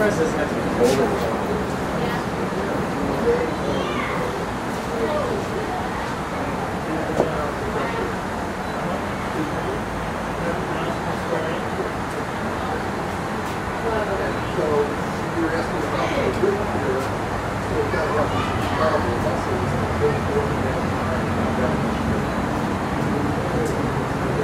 process has been older. So you were asking about the group here, so we've got